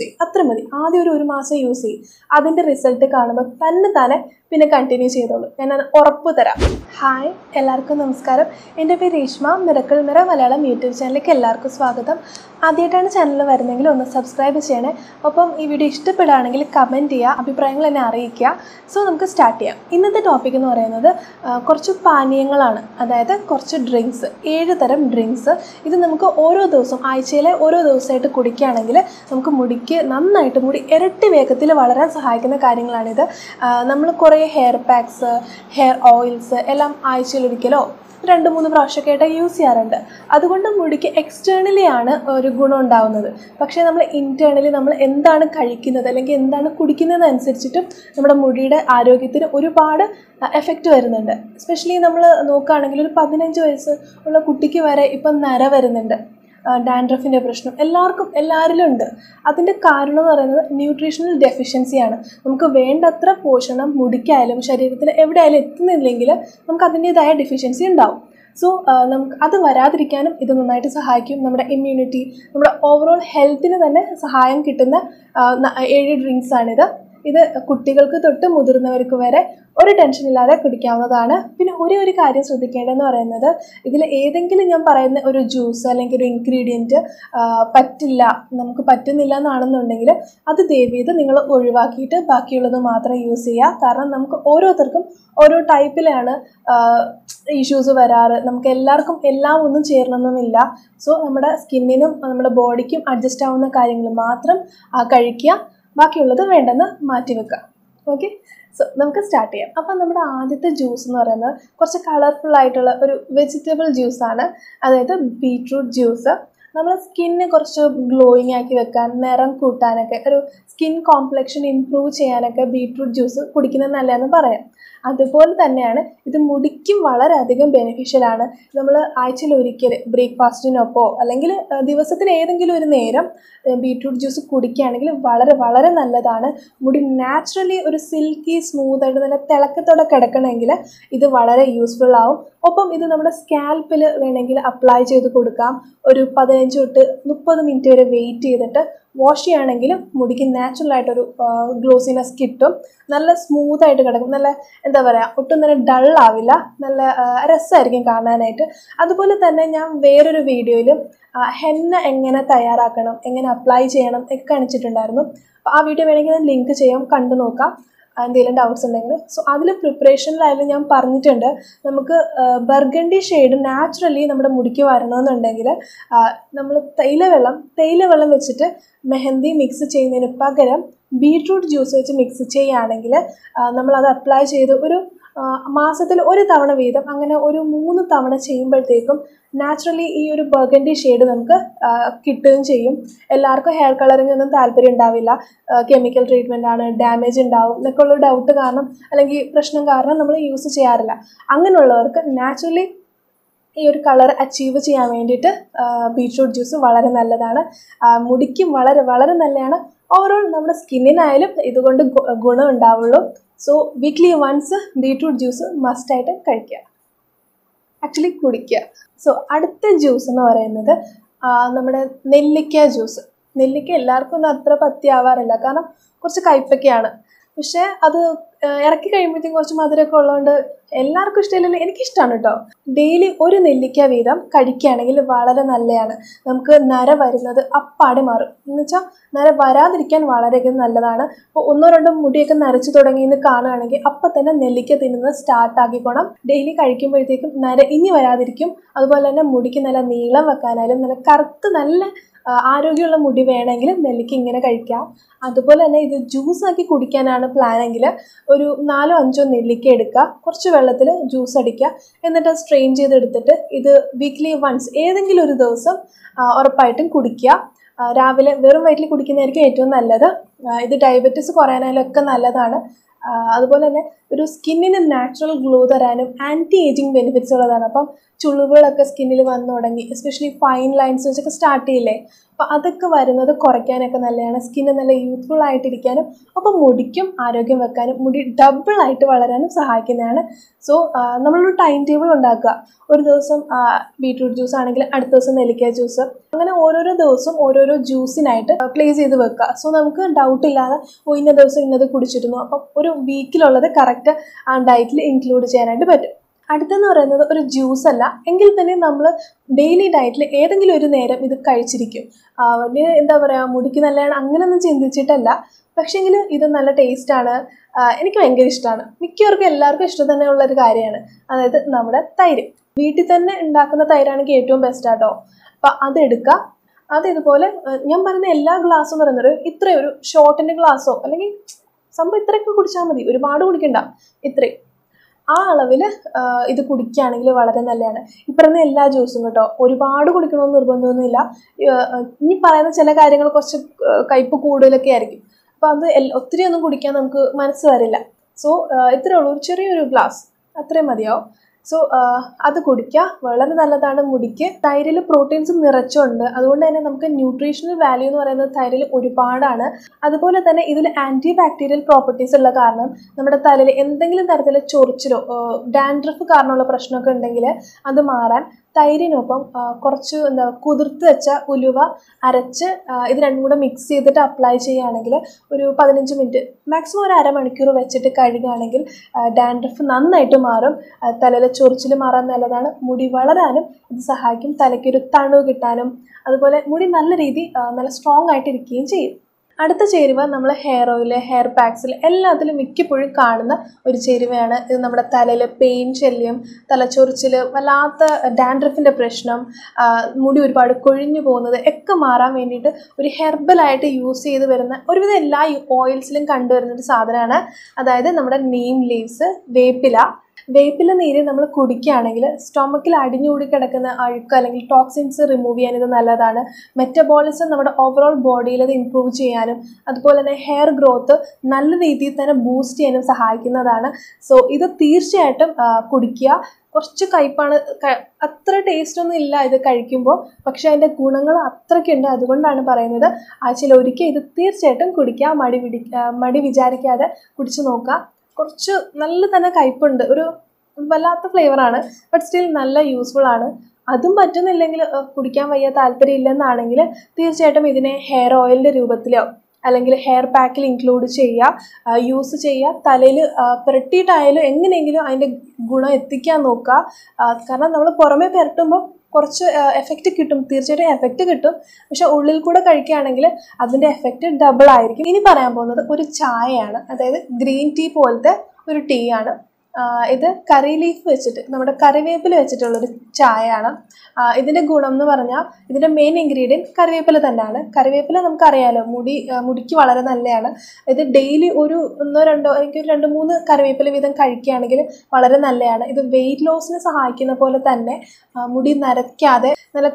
Atramadi, Adi Urumasa UC, Adinda result the Karnaba, Tanatana, Pina continue Chedo, and an Oraputara. Hi, Elarko Namskaram, interview Reshma, Miracle Mira Malalam YouTube channel, Elarko Swagatam, Adiatan channel of Ermangil, subscribe channel, upon if you dish the Pedanangil, comment here, Apiprangle and Arikia, so Namka start here. In the topic in or another, Korchu Paniangalana, Ada Korchu drinks, eight theram drinks, either Namka Oro dosum, I chele, Oro dosa to Kudikanangilla, Namka Namnite would erect vacatil valerance hike in the carrying lanida, Namukore hair packs, hair oils, elam eye chillo. Random Proshakata use yaranda. Other one mudiki externally ana or gunon down. Pakshanamla internally number endana karikina, like endana kudikina and sensitive, number mudida, ariokitin, uripada, effect to eranda. Especially number no carnival pathin choice, or a kutiki vera ipan nara veranda. Dandruff in a prashno, Elarunda. Athena carno or nutritional deficiency. Namka vein atra portion of mudicalum shaded with every dialect in lingula, Namkathani diet deficiency and down. So, other Varadicanum, Idonite is a high cube, number immunity, number overall health in a high and kitten, aided drinks another. Either Kuttikalka Tota Mudurnavarku Vere or a tension ladder Kudikamana, Pin Uri carriers with the Kedan or another, either Ethan Killingham Parana or a juice, a link ingredient, Patilla, Namku Patinilla, Nananangilla, other Devi, the Ningle Urivakita, Bakula the Matra Usia, Karan Namka Oro Turkum, Oro Typilana issues of Errara, Namkellarkum Ella on the chair Namilla, so Namada skin in a body kim adjust down the carrying Lamatram, a Karikia. Okay, so let's start here. Now, the juice is a colorful vegetable juice. That is beetroot juice. Our skin is glowing, skin complexion improves, beetroot juice is good. That is why it is beneficial. We have breakfast in a beetroot juice. It is naturally silky, smooth, and it is very useful. We can apply this scalp to the scalp. Wash it and natural light or glossiness kit. Nalla smooth light dull avila, nalla rasa irikkum kaananayitte. Adupole thanne njan veroru video il henna engane thayyarakanam, engane apply cheyanam ekku kanichittundarunnu. Appo aa video venengil link cheyam kandu nokka. And there are doubts on that. So, that's preparation. I am going to burgundy shade naturally. Mehendi mix beetroot juice mix apply മാസത്തിൽ ഒരു തവണ വീതം അങ്ങനെ ഒരു മൂന്ന് തവണ ചെയ്യുമ്പോഴേക്കും naturally ഈ ഒരു burgundy shade നമുക്ക് കിട്ടുകയും ചെയ്യും. എല്ലാവർക്കും ഹെയർ കളറിംഗ് ഒന്നും താൽപര്യം ഉണ്ടാവില്ല. കെമിക്കൽ ട്രീറ്റ്മെന്റ് ആണ് ഡാമേജ് ഉണ്ടാവും എന്നൊക്കെയുള്ള ഡൗട്ട് കാരണം അല്ലെങ്കിൽ പ്രശ്നം കാരണം നമ്മൾ യൂസ് ചെയ്യാറില്ല. അങ്ങനെയുള്ളവർക്ക് naturally ഈ ഒരു കളർ അച്ചീവ് ചെയ്യാൻ വേണ്ടിയിട്ട് ബീറ്റ്റൂട്ട് ജ്യൂസ് വളരെ നല്ലതാണ്. മുടിക്കും വളരെ വളരെ നല്ലതാണ്. ഓവറോൾ നമ്മുടെ സ്കിന്നിനായാലും ഇതുകൊണ്ട് ഗുണം ഉണ്ടാവുള്ളൂ. So weekly once beetroot juice must item kadikka actually kudikka. So adutha juice nu parayanathu nammade nellikka juice. Nellikka ellarkum athra pathyaavarilla kaaranam korchu kayppakeyanu പക്ഷേ അത് ഇറക്കി കഴിയുമ്പോഴത്തേക്കും കുറച്ച് മധുരമൊക്കെ ഉള്ളതുകൊണ്ട് എല്ലാവർക്കും ഇഷ്ടമില്ല. എനിക്കിഷ്ടമാണ് കേട്ടോ. ഡെയിലി ഒരു നെല്ലിക്ക വീതം കഴിക്കുകയാണെങ്കിൽ വളരെ നല്ലതാണ്. നമുക്ക് നര വരുന്നത് അപ്പാടെ മാറും. എന്നുവെച്ചാൽ നര വരാതിരിക്കാൻ വളരെയധികം നല്ലതാണ്. അപ്പോൾ ഒന്നോ രണ്ടോ മുടിയൊക്കെ നരച്ചു തുടങ്ങിയെന്ന് കാണുകയാണെങ്കിൽ അപ്പം തന്നെ നെല്ലിക്ക തിന്നുന്നത് സ്റ്റാർട്ട് ആക്കിക്കോണം. ഡെയിലി കഴിക്കുമ്പോഴത്തേക്കും നര ഇനി വരാതിരിക്കും. അതുപോലെ തന്നെ മുടിക്ക് നല്ല നീളം വെക്കാനായാലും നല്ല കറുത്ത് നല്ല ആരോഗ്യമുള്ള മുടി വേണമെങ്കിൽ നെല്ലിക്ക ഇങ്ങനെ കഴിക്കാം. അതുപോലെ തന്നെ ഇത് ജ്യൂസ് ആക്കി കുടിക്കാനാണ് പ്ലാൻ എങ്കിൽ ഒരു 4-5 നെല്ലിക്ക എടുക്കുക, കുറച്ച് വെള്ളത്തിൽ ജ്യൂസ് അടിക്കുക, എന്നിട്ട് സ്ട്രെയിൻ ചെയ്തെടുത്തിട്ട് ഇത് വീക്ക്ലി വൺസ് ഏതെങ്കിലും ഒരു ദിവസം ഉറപ്പായിട്ടും കുടിക്കുക. രാവിലെ വെറും വയറ്റിൽ കുടിക്കുന്നതായിരിക്കും ഏറ്റവും നല്ലത്. ഇത് ഡയബറ്റിസ് കുറയാനായാലൊക്കെ നല്ലതാണ്. അതുപോലെ തന്നെ ഒരു സ്കിന്നിന് നാച്ചുറൽ ഗ്ലോ തരാനും ആൻറ്റി ഏജിങ് ബെനിഫിറ്റ്സ് ഉള്ളതാണ്. അപ്പം ചുളിവുകളൊക്കെ സ്കിന്നിൽ വന്നു തുടങ്ങി, എസ്പെഷ്യലി ഫൈൻ ലൈൻസ് വെച്ചൊക്കെ സ്റ്റാർട്ട് ചെയ്യില്ലേ, അപ്പോൾ അതൊക്കെ വരുന്നത് കുറയ്ക്കാനൊക്കെ നല്ലതാണ്. സ്കിന്ന് നല്ല യൂത്ത്ഫുൾ ആയിട്ടിരിക്കാനും അപ്പോൾ മുടിക്കും ആരോഗ്യം വെക്കാനും മുടി ഡബിളായിട്ട് വളരാനും സഹായിക്കുന്നതാണ്. സോ നമ്മളൊരു ടൈം ടേബിൾ ഉണ്ടാക്കുക. ഒരു ദിവസം ബീട്രൂട്ട് ജ്യൂസ് ആണെങ്കിൽ അടുത്ത ദിവസം നെല്ലിക്ക ജ്യൂസ്, അങ്ങനെ ഓരോരോ ദിവസം ഓരോരോ ജ്യൂസിനായിട്ട് പ്ലേസ് ചെയ്ത് വെക്കുക. സോ നമുക്ക് ഡൗട്ടില്ലാതെ ഇന്ന ദിവസം ഇന്നത് കുടിച്ചിരുന്നു, അപ്പം ഒരു വീക്കിലുള്ളത് കറക്റ്റ് ആ ഡയറ്റിൽ ഇൻക്ലൂഡ് ചെയ്യാനായിട്ട് പറ്റും. അടുത്തെന്ന് പറയുന്നത് ഒരു ജ്യൂസ് അല്ല എങ്കിൽ തന്നെ നമ്മൾ ഡെയിലി ഡയറ്റിൽ ഏതെങ്കിലും ഒരു നേരം ഇത് കഴിച്ചിരിക്കും. വലിയ എന്താ പറയുക മുടിക്ക് നല്ലതാണ് അങ്ങനെയൊന്നും ചിന്തിച്ചിട്ടല്ല, പക്ഷേങ്കിൽ ഇത് നല്ല ടേസ്റ്റാണ്, എനിക്ക് ഭയങ്കര ഇഷ്ടമാണ്. മിക്കവർക്കും എല്ലാവർക്കും ഇഷ്ടം തന്നെയുള്ളൊരു കാര്യമാണ്. അതായത് നമ്മുടെ തൈര്, വീട്ടിൽ തന്നെ ഉണ്ടാക്കുന്ന തൈരാണെങ്കിൽ ഏറ്റവും ബെസ്റ്റാട്ടോ. അപ്പം അതെടുക്കുക. അതിതുപോലെ ഞാൻ പറയുന്ന എല്ലാ ഗ്ലാസ്സും എന്ന് പറയുന്നത് ഇത്രയൊരു ഷോർട്ടിൻ്റെ ഗ്ലാസ്സോ അല്ലെങ്കിൽ സംഭവം ഇത്രയൊക്കെ കുടിച്ചാൽ മതി, ഒരുപാട് കുടിക്കണ്ട. ഇത്രയും ആ അളവിൽ ഇത് കുടിക്കുകയാണെങ്കിൽ വളരെ നല്ലതാണ്. ഇപ്പറയുന്ന എല്ലാ ജ്യൂസും കേട്ടോ ഒരുപാട് കുടിക്കണമെന്ന് നിർബന്ധമൊന്നുമില്ല. ഇനി പറയുന്ന ചില കാര്യങ്ങൾ കുറച്ച് കയ്പ്പ് കൂടുതലൊക്കെ ആയിരിക്കും, അപ്പം അത് ഒത്തിരി ഒന്നും കുടിക്കാൻ നമുക്ക് മനസ്സ് വരില്ല. സോ ഇത്രയേ ഉള്ളൂ, ഒരു ചെറിയൊരു ഗ്ലാസ് അത്രയും മതിയാവും. സോ അത് കുടിക്കുക, വളരെ നല്ലതാണ് മുടിക്ക്. തൈരിൽ പ്രോട്ടീൻസ് നിറച്ചുണ്ട്, അതുകൊണ്ട് തന്നെ നമുക്ക് ന്യൂട്രീഷണൽ വാല്യൂ എന്ന് പറയുന്നത് തൈരിൽ ഒരുപാടാണ്. അതുപോലെ തന്നെ ഇതിൽ ആൻറ്റി ബാക്ടീരിയൽ പ്രോപ്പർട്ടീസ് ഉള്ള കാരണം നമ്മുടെ തലയിൽ എന്തെങ്കിലും തരത്തിലെ ചൊറിച്ചിലോ ഡാൻഡ്രഫ് കാരണമുള്ള പ്രശ്നമൊക്കെ ഉണ്ടെങ്കിൽ അത് മാറാൻ തൈരിനൊപ്പം കുറച്ച് കുതിർത്ത് വെച്ച ഉലുവ അരച്ച് ഇത് രണ്ടും കൂടെ മിക്സ് ചെയ്തിട്ട് അപ്ലൈ ചെയ്യുകയാണെങ്കിൽ ഒരു 15 മിനിറ്റ് മാക്സിമം ഒരു അരമണിക്കൂർ വെച്ചിട്ട് കഴുകുകയാണെങ്കിൽ ഡാൻഡ്രഫ് നന്നായിട്ട് മാറും. തലയിലെ ചൊറിച്ചിൽ മാറാൻ നല്ലതാണ്, മുടി വളരാനും ഇത് സഹായിക്കും, തലയ്ക്കൊരു തണുവ് കിട്ടാനും അതുപോലെ മുടി നല്ല രീതി നല്ല സ്ട്രോങ് ആയിട്ടിരിക്കുകയും ചെയ്യും. അടുത്ത ചേരുവ നമ്മൾ ഹെയർ ഓയിൽ, ഹെയർ പാക്സിൽ എല്ലാത്തിലും മിക്കപ്പോഴും കാണുന്ന ഒരു ചേരുവയാണ്. ഇത് നമ്മുടെ തലയിൽ പെയിൻ ശല്യം, തലച്ചൊറിച്ചിൽ, വല്ലാത്ത ഡാൻഡ്രഫിൻ്റെ പ്രശ്നം, മുടി ഒരുപാട് കൊഴിഞ്ഞു പോകുന്നത് ഒക്കെ മാറാൻ വേണ്ടിയിട്ട് ഒരു ഹെർബലായിട്ട് യൂസ് ചെയ്ത് വരുന്ന ഒരുവിധം എല്ലാ ഓയിൽസിലും കണ്ടുവരുന്നൊരു സാധനമാണ്. അതായത് നമ്മുടെ നീം ലീവ്സ്, വേപ്പില നീര് നമ്മൾ കുടിക്കുകയാണെങ്കിൽ സ്റ്റൊമക്കിൽ അടിഞ്ഞുകൂടി കിടക്കുന്ന അഴുക്ക് അല്ലെങ്കിൽ ടോക്സിൻസ് റിമൂവ് ചെയ്യാൻ ഇത് നല്ലതാണ്. മെറ്റബോളിസം നമ്മുടെ ഓവറോൾ ബോഡിയിൽ അത് ഇമ്പ്രൂവ് ചെയ്യാനും അതുപോലെ തന്നെ ഹെയർ ഗ്രോത്ത് നല്ല രീതിയിൽ തന്നെ ബൂസ്റ്റ് ചെയ്യാനും സഹായിക്കുന്നതാണ്. സോ ഇത് തീർച്ചയായിട്ടും കുടിക്കുക. കുറച്ച് കയ്പ്പാണ്, അത്ര ടേസ്റ്റൊന്നും ഇല്ല ഇത് കഴിക്കുമ്പോൾ, പക്ഷേ അതിൻ്റെ ഗുണങ്ങൾ അത്രയ്ക്കുണ്ട്. അതുകൊണ്ടാണ് പറയുന്നത് ആഴ്ചയിൽ ഒരിക്കൽ ഇത് തീർച്ചയായിട്ടും കുടിക്കുക. മടി വിചാരിക്കാതെ കുടിച്ച് നോക്കുക. കുറച്ച് നല്ല തന്നെ കയ്പ്പുണ്ട്, ഒരു വല്ലാത്ത ഫ്ലേവറാണ്, ബട്ട് സ്റ്റിൽ നല്ല യൂസ്ഫുൾ ആണ്. അതും പറ്റുന്നില്ലെങ്കിൽ കുടിക്കാൻ വയ്യ താല്പര്യം ഇല്ലെന്നാണെങ്കിൽ തീർച്ചയായിട്ടും ഇതിനെ ഹെയർ ഓയിലിൻ്റെ രൂപത്തിലോ അല്ലെങ്കിൽ ഹെയർ പാക്കിൽ ഇൻക്ലൂഡ് ചെയ്യുക, യൂസ് ചെയ്യുക. തലയിൽ പുരട്ടിയിട്ടായാലും എങ്ങനെയെങ്കിലും അതിൻ്റെ ഗുണം എത്തിക്കാൻ നോക്കുക. കാരണം നമ്മൾ പുറമേ പുരട്ടുമ്പോൾ കുറച്ച് എഫക്റ്റ് കിട്ടും, തീർച്ചയായിട്ടും എഫക്റ്റ് കിട്ടും, പക്ഷെ ഉള്ളിൽ കൂടെ കഴിക്കുകയാണെങ്കിൽ അതിൻ്റെ എഫക്റ്റ് ഡബിൾ ആയിരിക്കും. ഇനി പറയാൻ പോകുന്നത് ഒരു ചായയാണ്. അതായത് ഗ്രീൻ ടീ പോലത്തെ ഒരു ടീ ആണ് ഇത്. കറി ലീഫ് വെച്ചിട്ട് നമ്മുടെ കറിവേപ്പില വെച്ചിട്ടുള്ളൊരു ചായയാണ്. ഇതിൻ്റെ ഗുണം എന്ന് പറഞ്ഞാൽ ഇതിൻ്റെ മെയിൻ ഇൻഗ്രീഡിയൻറ്റ് കറിവേപ്പില തന്നെയാണ്. കറിവേപ്പില നമുക്കറിയാമല്ലോ മുടിക്ക് വളരെ നല്ലതാണ്. ഇത് ഡെയിലി ഒരു 1-2 അല്ലെങ്കിൽ 2-3 കറിവേപ്പില വീതം കഴിക്കുകയാണെങ്കിൽ വളരെ നല്ലതാണ്. ഇത് വെയിറ്റ് ലോസിനെ സഹായിക്കുന്ന പോലെ തന്നെ മുടി നരയ്ക്കാതെ നല്ല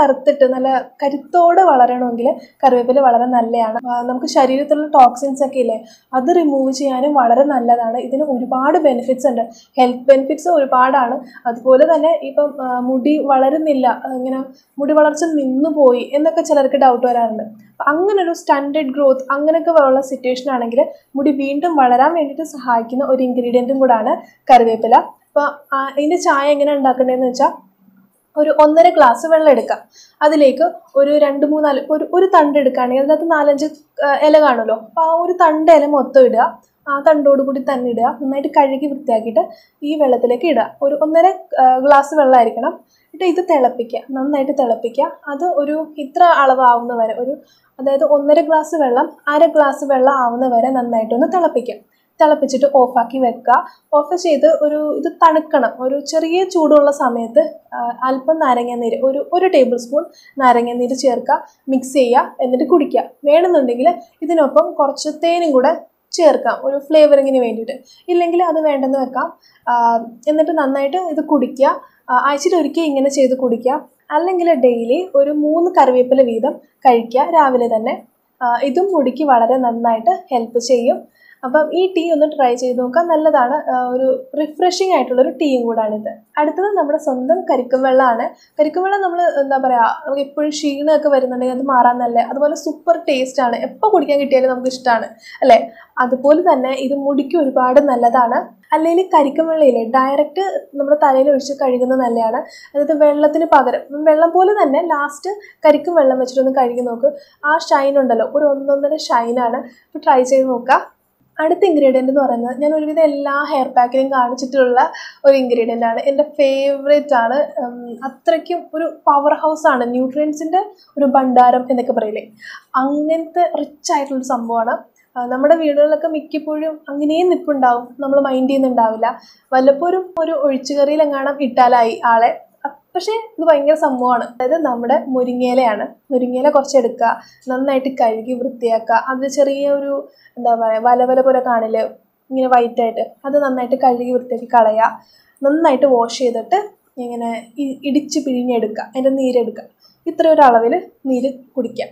കറുത്തിട്ട് നല്ല കരുത്തോടെ വളരണമെങ്കിൽ കറിവേപ്പില വളരെ നല്ലതാണ്. നമുക്ക് ശരീരത്തിലുള്ള ടോക്സിൻസ് ഒക്കെ ഇല്ലേ അത് റിമൂവ് ചെയ്യാനും വളരെ നല്ലതാണ്. ഇതിന് ഒരുപാട് ബെനിഫിറ്റ്സ് ഉണ്ട്, ഹെൽത്ത് ബെനിഫിറ്റ്സ് ഒരുപാടാണ്. അതുപോലെ തന്നെ ഇപ്പം മുടി വളരുന്നില്ല, ഇങ്ങനെ മുടി വളർച്ച നിന്നു പോയി എന്നൊക്കെ ചിലർക്ക് ഡൗട്ട് വരാറുണ്ട്. അങ്ങനൊരു സ്റ്റാൻഡേർഡ് ഗ്രോത്ത് അങ്ങനെയൊക്കെ ഉള്ള സിറ്റുവേഷൻ ആണെങ്കിൽ മുടി വീണ്ടും വളരാൻ വേണ്ടിയിട്ട് സഹായിക്കുന്ന ഒരു ഇൻഗ്രീഡിയൻറ്റും കൂടാണ് കറിവേപ്പില. അപ്പോൾ ഇതിൻ്റെ ചായ എങ്ങനെ ഉണ്ടാക്കേണ്ടതെന്ന് വെച്ചാൽ ഒരു 1.5 ഗ്ലാസ് വെള്ളം എടുക്കുക, അതിലേക്ക് ഒരു 2-3 ഒരു തണ്ട് എടുക്കുകയാണെങ്കിൽ അതിനകത്ത് 4-5 ഇല കാണുമല്ലോ, അപ്പോൾ ആ ഒരു തണ്ട് ഇല മൊത്തം ഇടുക. ആ തണ്ടോട് കൂടി തന്നെ ഇടുക, നന്നായിട്ട് കഴുകി വൃത്തിയാക്കിയിട്ട് ഈ വെള്ളത്തിലേക്ക് ഇടുക. ഒരു 1.5 ഗ്ലാസ് വെള്ളമായിരിക്കണം. എന്നിട്ട് ഇത് തിളപ്പിക്കുക, നന്നായിട്ട് തിളപ്പിക്കുക. അത് ഒരു ഇത്ര അളവാവുന്ന വരെ, അതായത് 1.5 ഗ്ലാസ് വെള്ളം 1/2 ഗ്ലാസ് വെള്ളം ആവുന്ന വരെ നന്നായിട്ടൊന്ന് തിളപ്പിക്കുക. തിളപ്പിച്ചിട്ട് ഓഫാക്കി വെക്കുക. ഓഫ് ചെയ്ത് ഇത് തണുക്കണം. ഒരു ചെറിയ ചൂടുള്ള സമയത്ത് അല്പം നാരങ്ങാനീര്, ഒരു 1 ടേബിൾ സ്പൂൺ നാരങ്ങാനീര് ചേർക്കുക, മിക്സ് ചെയ്യുക, എന്നിട്ട് കുടിക്കുക. വേണമെന്നുണ്ടെങ്കിൽ ഇതിനൊപ്പം കുറച്ച് തേനും കൂടെ ചേർക്കാം ഒരു ഫ്ലേവറിങ്ങിന് വേണ്ടിയിട്ട്, ഇല്ലെങ്കിൽ അത് വേണ്ടെന്ന് വെക്കാം. എന്നിട്ട് നന്നായിട്ട് ഇത് കുടിക്കുക. ആഴ്ചയിൽ ഒരിക്കൽ ഇങ്ങനെ ചെയ്ത് കുടിക്കുക, അല്ലെങ്കിൽ ഡെയിലി ഒരു 3 കറിവേപ്പില വീതം കഴിക്കുക രാവിലെ തന്നെ. ഇതും മുടിക്ക് വളരെ നന്നായിട്ട് ഹെൽപ്പ് ചെയ്യും. അപ്പം ഈ ടീ ഒന്ന് ട്രൈ ചെയ്ത് നോക്കാം, നല്ലതാണ്. ഒരു റിഫ്രഷിംഗ് ആയിട്ടുള്ളൊരു ടീയും കൂടാണിത്. അടുത്തത് നമ്മുടെ സ്വന്തം കരിക്കും വെള്ളമാണ്. കരിക്കും വെള്ളം നമ്മൾ എന്താ പറയുക, എപ്പോഴും ക്ഷീണമൊക്കെ വരുന്നുണ്ടെങ്കിൽ അത് മാറാൻ നല്ല, അതുപോലെ സൂപ്പർ ടേസ്റ്റാണ്, എപ്പോൾ കുടിക്കാൻ കിട്ടിയാലും നമുക്ക് ഇഷ്ടമാണ് അല്ലേ. അതുപോലെ തന്നെ ഇത് മുടിക്ക് ഒരുപാട് നല്ലതാണ്. അല്ലെങ്കിൽ കരിക്കും വെള്ളയില്ലേ, ഡയറക്റ്റ് നമ്മുടെ തലയിൽ ഒഴിച്ച് കഴുകുന്നത് നല്ലതാണ്. അതായത് വെള്ളത്തിന് പകരം വെള്ളം പോലെ തന്നെ ലാസ്റ്റ് കരിക്കും വെള്ളം വെച്ചിട്ടൊന്ന് കഴുകി നോക്കുക. ആ ഷൈൻ ഉണ്ടല്ലോ, ഒരു ഒന്നൊന്നര ഷൈനാണ്. അപ്പോൾ ട്രൈ ചെയ്ത് നോക്കുക. അടുത്ത ഇൻഗ്രീഡിയൻ്റ് എന്ന് പറയുന്നത് ഞാൻ ഒരുവിധം എല്ലാ ഹെയർ പാക്കിലും കാണിച്ചിട്ടുള്ള ഒരു ഇൻഗ്രീഡിയൻ്റ് ആണ്. എൻ്റെ ഫേവറേറ്റ് ആണ്. അത്രയ്ക്കും ഒരു പവർ ഹൗസാണ്, ന്യൂട്രിയൻസിൻ്റെ ഒരു ഭണ്ഡാരം എന്നൊക്കെ പറയില്ലേ, അങ്ങനത്തെ റിച്ച് ആയിട്ടുള്ളൊരു സംഭവമാണ്. നമ്മുടെ വീടുകളിലൊക്കെ മിക്കപ്പോഴും അങ്ങനെയും നിൽപ്പുണ്ടാവും, നമ്മൾ മൈൻഡ് ചെയ്യുന്നുണ്ടാവില്ല. വല്ലപ്പോഴും ഒരു ഒഴിച്ചുകറിയിലെങ്ങാനും ഇട്ടാലായി ആളെ. പക്ഷേ ഇത് ഭയങ്കര സംഭവമാണ്. അതായത് നമ്മുടെ മുരിങ്ങയിലയാണ്. മുരിങ്ങയില കുറച്ചെടുക്കുക, നന്നായിട്ട് കഴുകി വൃത്തിയാക്കുക. അത് ചെറിയ ഒരു എന്താ പറയുക, വലവല പോലെ കാണില്ലേ ഇങ്ങനെ വൈറ്റായിട്ട്, അത് നന്നായിട്ട് കഴുകി വൃത്തിയാക്കി കളയുക. നന്നായിട്ട് വാഷ് ചെയ്തിട്ട് ഇങ്ങനെ ഇടിച്ച് പിഴിഞ്ഞെടുക്കുക, അതിൻ്റെ നീരെടുക്കുക. ഇത്ര ഒരു അളവിൽ നീര് കുടിക്കുക.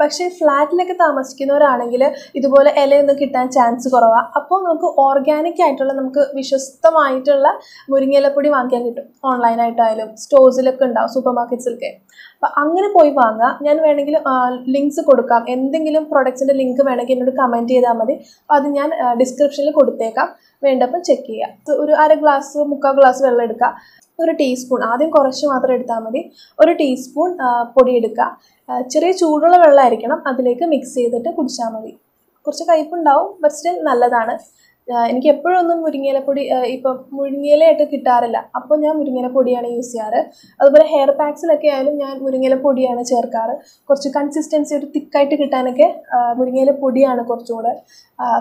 പക്ഷേ ഫ്ലാറ്റിലൊക്കെ താമസിക്കുന്നവരാണെങ്കിൽ ഇതുപോലെ ഇലയൊന്നും കിട്ടാൻ ചാൻസ് കുറവാണ്. അപ്പോൾ നമുക്ക് ഓർഗാനിക് ആയിട്ടുള്ള, നമുക്ക് വിശ്വസ്തമായിട്ടുള്ള മുരിങ്ങയിലപ്പൊടി വാങ്ങിക്കാൻ കിട്ടും. ഓൺലൈനായിട്ടായാലും സ്റ്റോഴ്സിലൊക്കെ ഉണ്ടാവും, സൂപ്പർ മാർക്കറ്റ്സിലൊക്കെ. അപ്പോൾ അങ്ങനെ പോയി വാങ്ങുക. ഞാൻ വേണമെങ്കിൽ ലിങ്ക്സ് കൊടുക്കാം, എന്തെങ്കിലും പ്രൊഡക്ട്സിൻ്റെ ലിങ്ക് വേണമെങ്കിൽ എന്നോട് കമൻറ്റ് ചെയ്താൽ മതി. അപ്പോൾ അത് ഞാൻ ഡിസ്ക്രിപ്ഷനിൽ കൊടുത്തേക്കാം, വേണ്ടപ്പോൾ ചെക്ക് ചെയ്യുക. ഒരു അര ഗ്ലാസ് മുക്കാൽ ഗ്ലാസ് വെള്ളം എടുക്കുക. ഒരു ടീസ്പൂൺ, ആദ്യം കുറച്ച് മാത്രം എടുത്താൽ മതി, ഒരു ടീസ്പൂൺ പൊടിയെടുക്കുക. ചെറിയ ചൂടുള്ള വെള്ളമായിരിക്കണം, അതിലേക്ക് മിക്സ് ചെയ്തിട്ട് കുടിച്ചാൽ മതി. കുറച്ച് കയ്പ്പുണ്ടാവും, ബട്ട് സ്റ്റിൽ നല്ലതാണ്. എനിക്ക് എപ്പോഴൊന്നും മുരിങ്ങയിലപ്പൊടി ഇപ്പം മുരിങ്ങയിലയായിട്ട് കിട്ടാറില്ല, അപ്പോൾ ഞാൻ മുരിങ്ങയിലപ്പൊടിയാണ് യൂസ് ചെയ്യാറ്. അതുപോലെ ഹെയർ പാക്സിലൊക്കെ ആയാലും ഞാൻ മുരിങ്ങയിലപ്പൊടിയാണ് ചേർക്കാറ്. കുറച്ച് കൺസിസ്റ്റൻസി ഒരു തിക്കായിട്ട് കിട്ടാനൊക്കെ മുരിങ്ങയിലപ്പൊടിയാണ് കുറച്ചുകൂടെ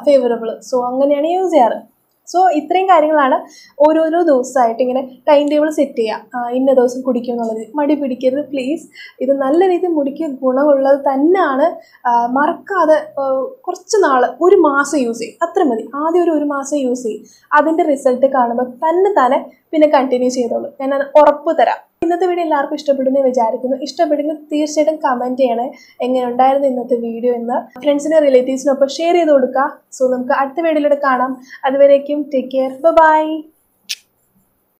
ഫേവറബിൾ. സോ അങ്ങനെയാണ് യൂസ് ചെയ്യാറ്. സോ ഇത്രയും കാര്യങ്ങളാണ് ഓരോരോ ദിവസമായിട്ട് ഇങ്ങനെ ടൈം ടേബിൾ സെറ്റ് ചെയ്യുക. ഇന്ന ദിവസം കുടിക്കും എന്നുള്ളത് മടി പിടിക്കരുത് പ്ലീസ്. ഇത് നല്ല രീതിയിൽ മുടിക്ക് ഗുണമുള്ളത് തന്നെയാണ്. മറക്കാതെ കുറച്ച് നാൾ, ഒരു മാസം യൂസ് ചെയ്യും, അത്ര മതി. ആദ്യം ഒരു മാസം യൂസ് ചെയ്യും, അതിൻ്റെ റിസൾട്ട് കാണുമ്പോൾ തന്നെ പിന്നെ കണ്ടിന്യൂ ചെയ്തോളൂ, ഞാൻ ഉറപ്പ് തരാം. ഇന്നത്തെ വീഡിയോ എല്ലാവർക്കും ഇഷ്ടപ്പെടുമെന്ന് വിചാരിക്കുന്നു. ഇഷ്ടപ്പെടുമെങ്കിൽ തീർച്ചയായിട്ടും കമൻറ്റ് ചെയ്യണേ, എങ്ങനെ ഉണ്ടായിരുന്നു ഇന്നത്തെ വീഡിയോ എന്ന്. ഫ്രണ്ട്സിനും റിലേറ്റീവ്സിനൊപ്പം ഷെയർ ചെയ്ത് കൊടുക്കുക. സോ നമുക്ക് അടുത്ത വീഡിയോയിലൂടെ കാണാം. അതുവരേക്കും ടേക്ക് കെയർ, ബൈ.